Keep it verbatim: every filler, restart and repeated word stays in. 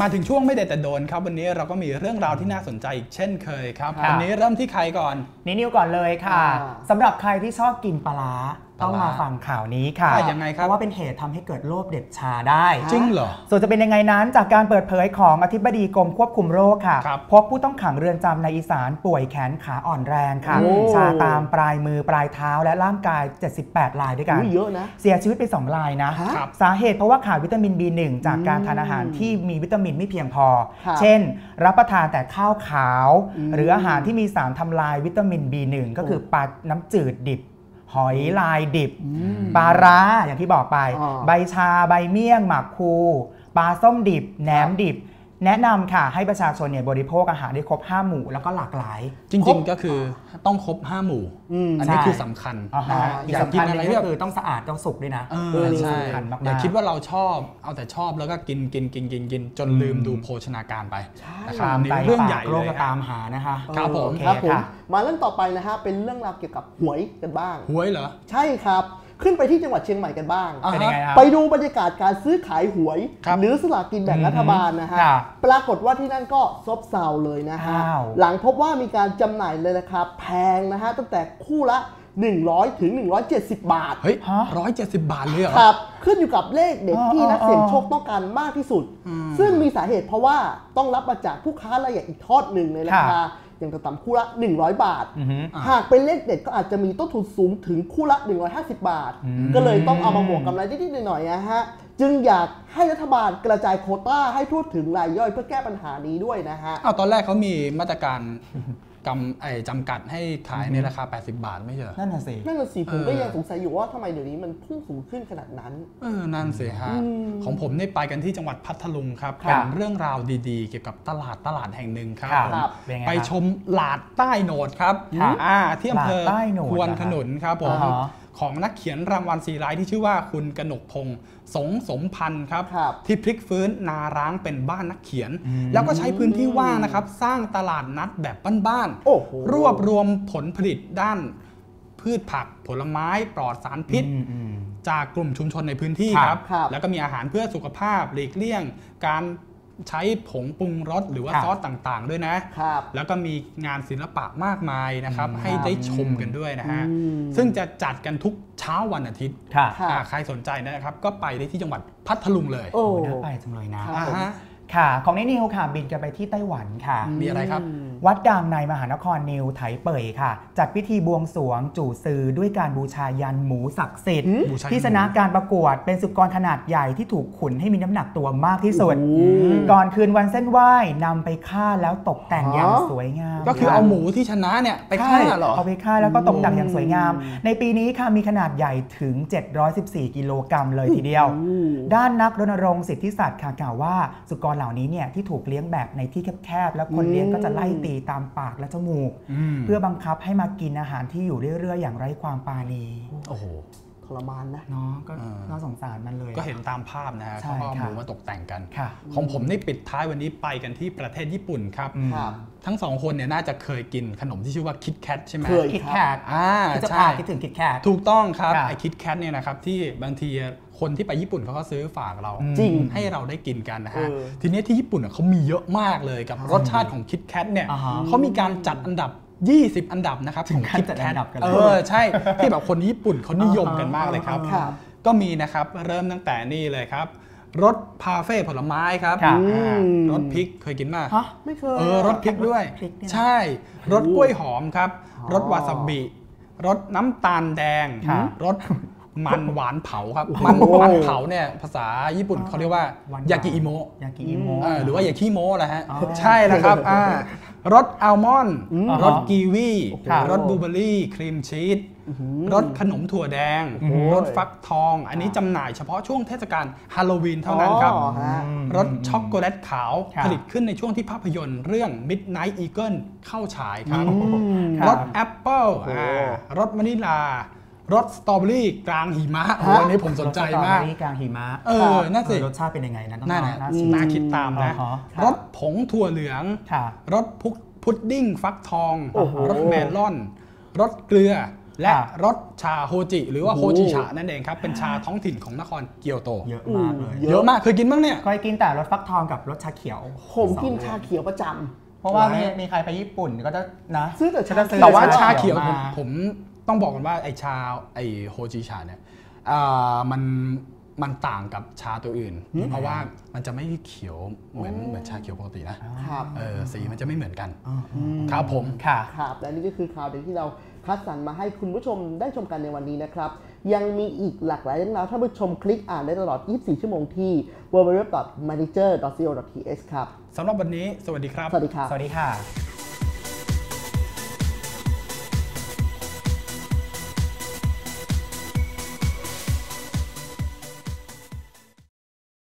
มาถึงช่วงไม่เด็ดแต่โดนครับวันนี้เราก็มีเรื่องราวที่น่าสนใจอีกเช่นเคยครับวันนี้เริ่มที่ใครก่อนนิวก่อนเลยค่ะสำหรับใครที่ชอบกินปลาร้าต้องมาฟังข่าวนี้ค่ะยังไงครับว่าเป็นเหตุทำให้เกิดโรคเด็ดชาได้จริงเหรอส่วนจะเป็นยังไงนั้นจากการเปิดเผยของอธิบดีกรมควบคุมโรคค่ะพบผู้ต้องขังเรือนจำในอีสานป่วยแขนขาอ่อนแรงค่ะชาตามปลายมือปลายเท้าและร่างกายเจ็ดสิบแปดรายด้วยกันเยอะนะเสียชีวิตไปสองรายนะสาเหตุเพราะว่าขาดวิตามิน บี หนึ่ง จากการทานอาหารที่มีวิตามินไม่เพียงพอเช่นรับประทานแต่ข้าวขาวหรืออาหารที่มีสารทำลายวิตามิน บี หนึ่ง ก็คือปลาน้ำจืดดิบหอยลายดิบปลาร้าอย่างที่บอกไปใบชาใบเมี่ยงหมากคูปลาส้มดิบแหนมดิบแนะนำค่ะให้ประชาชนเนี่ยบริโภคอาหารได้ครบห้าหมู่แล้วก็หลากหลายจริงๆก็คือต้องครบห้าหมู่อันนี้คือสำคัญอย่างสำคัญอะไรก็คือต้องสะอาดต้องสุกด้วยนะใช่อย่าคิดว่าเราชอบเอาแต่ชอบแล้วก็กินกินกินกินกินจนลืมดูโภชนาการไปนะครับเรื่องใหญ่เลยตามหานะคะครับผมครับผมมาเรื่องต่อไปนะฮะเป็นเรื่องราวเกี่ยวกับหวยกันบ้างหวยเหรอใช่ครับขึ้นไปที่จังหวัดเชียงใหม่กันบ้างไปดูบรรยากาศการซื้อขายหวยหรือสลากกินแบ่งรัฐบาลนะฮะปรากฏว่าที่นั่นก็ซบเซาเลยนะฮะหลังพบว่ามีการจำหน่ายเลยราคาแพงนะฮะตั้งแต่คู่ละหนึ่งร้อยถึงหนึ่งร้อยเจ็ดสิบบาทเฮ้ยหนึ่งร้อยเจ็ดสิบบาทเลยเหรอครับขึ้นอยู่กับเลขเด็ดที่นักเสี่ยงโชคต้องการมากที่สุดซึ่งมีสาเหตุเพราะว่าต้องรับมาจากผู้ค้ารายใหญ่อีกทอดหนึ่งในราคาอย่างต่ำคู่ละหนึ่งร้อยบาทหากเป็นเลขเด็ดก็อาจจะมีต้นทุนสูงถึงคู่ละหนึ่งร้อยห้าสิบบาทก็เลยต้องเอามาบวกกำไรนิดๆหน่อยๆนะฮะจึงอยากให้รัฐบาลกระจายโควต้าให้ทั่วถึงรายย่อยเพื่อแก้ปัญหานี้ด้วยนะฮะอ้าวตอนแรกเขามีมาตรการจำไอ้จำกัดให้ขายในราคาแปดสิบบาทไม่ใช่เหรอนั่นน่ะสินั่นน่ะสิผมก็ยังสงสัยอยู่ว่าทำไมเดี๋ยวนี้มันพุ่งสูงขึ้นขนาดนั้นเออนั่นสิฮะของผมเนี่ยไปกันที่จังหวัดพัทลุงครับเป็นเรื่องราวดีๆเกี่ยวกับตลาดตลาดแห่งหนึ่งครับไปชมหลาดใต้โหนดครับอ่าที่อำเภอควนขนุนครับผมของนักเขียนรางวัลสี่รายที่ชื่อว่าคุณกนกพงศ์สงสมพันธ์ครับที่พลิกฟื้นนาร้างเป็นบ้านนักเขียนแล้วก็ใช้พื้นที่ว่างนะครับสร้างตลาดนัดแบบบ้านๆรวบรวมผลผลิตด้านพืชผักผลไม้ปลอดสารพิษจากกลุ่มชุมชนในพื้นที่ครับแล้วก็มีอาหารเพื่อสุขภาพหลีกเลี่ยงการใช้ผงปรุงรสหรือว่าซอสต่างๆด้วยนะแล้วก็มีงานศิลปะมากมายนะครับให้ได้ชมกันด้วยนะฮะซึ่งจะจัดกันทุกเช้าวันอาทิตย์ใครสนใจนะครับก็ไปได้ที่จังหวัดพัทลุงเลยโอ้น่าไปจังเลยนะค่ะของนิวค่ะบินกันไปที่ไต้หวันค่ะมีอะไรครับวัดดังในมหานครนิวไถเป่ยค่ะจัดพิธีบวงสรวงจู่ซือด้วยการบูชายันหมูศักดิ์สิทธิ์ที่ชนะการประกวดเป็นสุกรขนาดใหญ่ที่ถูกขุนให้มีน้ำหนักตัวมากที่สุดก่อนคืนวันเส้นไหว้นำไปฆ่าแล้วตกแต่งอย่างสวยงามก็คือเอาหมูที่ชนะเนี่ยไปฆ่าเหรอเอาไปฆ่าแล้วก็ตกแต่งอย่างสวยงามในปีนี้ค่ะมีขนาดใหญ่ถึงเจ็ดร้อยสิบสี่กิโลกรัมเลยทีเดียวด้านนักรณรงค์สิทธิสัตว์ค่ะกล่าวว่าสุกรเหล่านี้เนี่ยที่ถูกเลี้ยงแบบในที่แคบๆแล้วคนเลี้ยงก็จะไล่ตีตามปากและจมูกเพื่อบังคับให้มากินอาหารที่อยู่เรื่อยๆอย่างไร้ความปราณีโอ้โหทรมานนะเนาะก็น่าสงสารมันเลยก็เห็นตามภาพนะฮะเขาเอาหมูมาตกแต่งกันของผมนี่ปิดท้ายวันนี้ไปกันที่ประเทศญี่ปุ่นครับทั้งสองคนเนี่ยน่าจะเคยกินขนมที่ชื่อว่าคิตแคทใช่ไหมเคยคิตแคทอ่าใช่คิดถึงคิตแคทถูกต้องครับไอคิตแคทเนี่ยนะครับที่บางทีคนที่ไปญี่ปุ่นเขาก็ซื้อฝากเราจริงให้เราได้กินกันนะฮะทีนี้ที่ญี่ปุ่นเขามีเยอะมากเลยกับรสชาติของคิตแคทเนี่ยเขามีการจัดอันดับยี่สิบอันดับนะครับของคิตแคทเออใช่ที่แบบคนญี่ปุ่นเขานิยมกันมากเลยครับก็มีนะครับเริ่มตั้งแต่นี่เลยครับรสพาเฟ่ผลไม้ครับรสพริกเคยกินมากไม่เคยเออรสพริกด้วยใช่รสกล้วยหอมครับรสวาซาบิรสน้ำตาลแดงรสมันหวานเผาครับมันหวานเผาเนี่ยภาษาญี่ปุ่นเขาเรียกว่ายากิอิโมะยากิอิโมะหรือว่ายาคิโมะแหละฮะใช่แล้วครับรสอัลมอนด์รสกีวีรสบลูเบอร์รี่ครีมชีสรสขนมถั่วแดงรสฟักทองอันนี้จำหน่ายเฉพาะช่วงเทศกาลฮาโลวีนเท่านั้นครับรสช็อกโกแลตขาวผลิตขึ้นในช่วงที่ภาพยนตร์เรื่อง Midnight Eagle เข้าฉายครับรสแอปเปิ้ลรสวานิลารสสตรอเบอรี่กลางหิมะวันนี้ผมสนใจมากกลางหิมะเออน่าสิรสชาติเป็นยังไงนะน่าน่าคิดตามนะรสผงถั่วเหลืองรสพุดดิ้งฟักทองรสเมลอนรสเกลือ และรสชาโฮจิหรือว่าโฮจิชานั่นเองครับเป็นชาท้องถิ่นของนครเกียวโตเยอะมากเลยเยอะมากเคยกินบ้างเนี่ยเคยกินแต่รสฟักทองกับรสชาเขียวผมกินชาเขียวประจำเพราะว่ามีใครไปญี่ปุ่นก็จะนะซื้อแต่ชาแต่ว่าชาเขียวผมต้องบอกกันว่าไอชาไอโฮจิชาเนี่ยมันมันต่างกับชาตัวอื่นเพราะว่ามันจะไม่เขียวเหมือนเหมือนชาเขียวปกตินะสีมันจะไม่เหมือนกันครับผมค่ะครับและนี่ก็คือข่าวเด็ดที่เราคัดสรรมาให้คุณผู้ชมได้ชมกันในวันนี้นะครับยังมีอีกหลากหลายเรื่องราวท่านผู้ชมคลิกอ่านได้ตลอดยี่สิบสี่ชั่วโมงที่ ดับเบิลยู ดับเบิลยู ดับเบิลยู ดอท manager ดอท ซี โอ ดอท ที เอช ครับสำหรับวันนี้สวัสดีครับสวัสดีค่ะ